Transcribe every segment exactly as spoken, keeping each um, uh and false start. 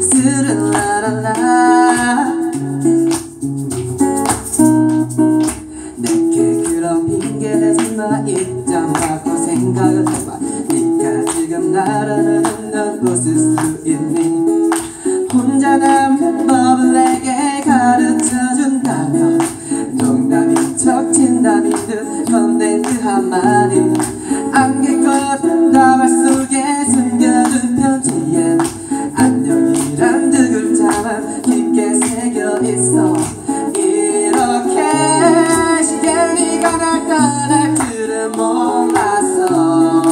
스르라라라 내게 그런 핑계대지 마. 입장 바꿔 생각을 해봐. 네가 지금 나라는 넌 웃을 수 있니? 혼자 남는 법을 내게 가르쳐준다며 농담인 척 진담인 듯 컨텐츠 한마디 안개꺼든 다발 속에 숨겨준 편지엔 안녕이란 두 글자만 깊게 새겨있어. 이렇게 쉽게 네가 날 떠날 줄은 몰랐어.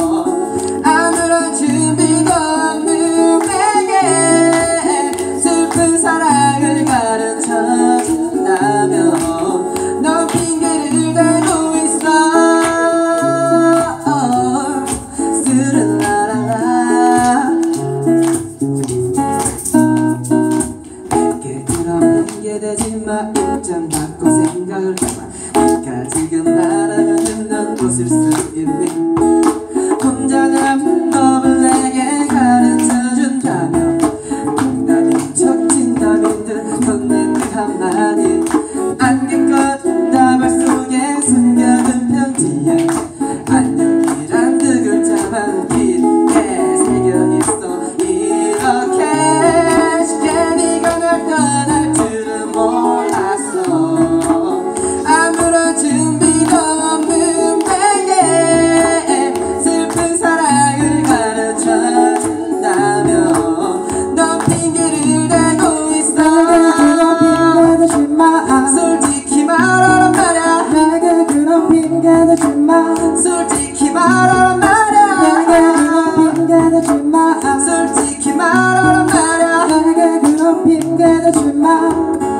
아무런 준비도 없는 내게 슬픈 사랑을 가르쳐준다며 넌 핑계를 대고 있어. 핑계대지마. 입장 바꿔 생각을 해봐. 네가 지금 나라면 넌 웃을 수 있니? 혼자 남은 법을 내게 가르쳐준다며 농담인 척 진담인 듯 건넨 그 한마디 안개꺼진 다발 속에 숨겨둔 편지에 안녕이란 두 글자만 깊게 새겨있어. 이렇게 쉽게 네가 날 떠나 몰랐어. 아무런 준비도 없는 내게 슬픈 사랑을 가르쳐준다며 넌 핑계를 대고 있어. 내게 그런 핑계대지 마. 솔직히 말하란 말야. 내게 그런 핑계대지 마. 솔직히 말하란 말야. 내게 그런 핑계대지 마. 솔직히 말하란 말야. 내게 그런 핑계대지 마.